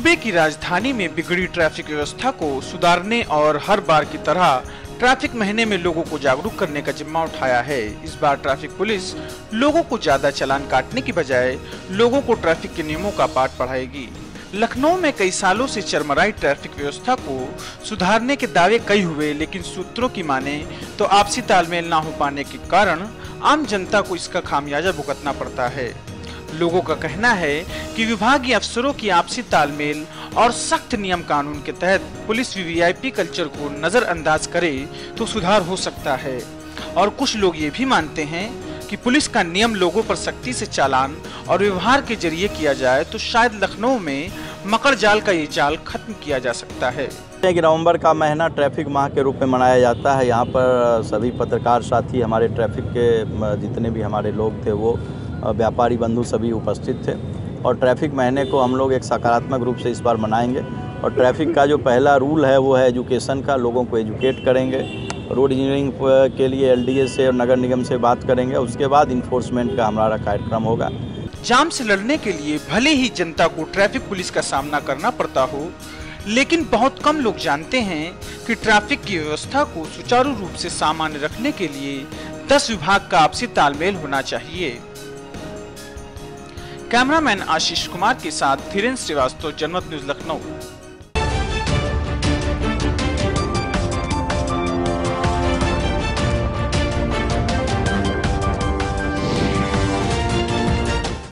सूबे की राजधानी में बिगड़ी ट्रैफिक व्यवस्था को सुधारने और हर बार की तरह ट्रैफिक महीने में लोगों को जागरूक करने का जिम्मा उठाया है। इस बार ट्रैफिक पुलिस लोगों को ज्यादा चालान काटने की बजाय लोगों को ट्रैफिक के नियमों का पाठ पढ़ाएगी। लखनऊ में कई सालों से चरमराई ट्रैफिक व्यवस्था को सुधारने के दावे कई हुए, लेकिन सूत्रों की माने तो आपसी तालमेल ना हो पाने के कारण आम जनता को इसका खामियाजा भुगतना पड़ता है। लोगों का कहना है कि विभागीय अफसरों की आपसी तालमेल और सख्त नियम कानून के तहत पुलिस वीवीआईपी कल्चर को नज़रअंदाज करे तो सुधार हो सकता है। और कुछ लोग ये भी मानते हैं कि पुलिस का नियम लोगों पर सख्ती से चालान और व्यवहार के जरिए किया जाए तो शायद लखनऊ में मकर जाल का ये जाल खत्म किया जा सकता है। नवंबर का महीना ट्रैफिक माह के रूप में मनाया जाता है। यहाँ पर सभी पत्रकार साथी, हमारे ट्रैफिक के जितने भी हमारे लोग थे, वो व्यापारी बंधु सभी उपस्थित थे। और ट्रैफिक महीने को हम लोग एक सकारात्मक रूप से इस बार मनाएंगे। और ट्रैफिक का जो पहला रूल है वो है एजुकेशन का, लोगों को एजुकेट करेंगे। रोड इंजीनियरिंग के लिए LDA से और नगर निगम से बात करेंगे। उसके बाद इन्फोर्समेंट का हमारा कार्यक्रम होगा। जाम से लड़ने के लिए भले ही जनता को ट्रैफिक पुलिस का सामना करना पड़ता हो, लेकिन बहुत कम लोग जानते हैं कि ट्रैफिक की व्यवस्था को सुचारू रूप से सामान्य रखने के लिए 10 विभाग का आपसी तालमेल होना चाहिए। कैमरामैन आशीष कुमार के साथ धीरेन्द्र श्रीवास्तव, जनमत न्यूज़, लखनऊ।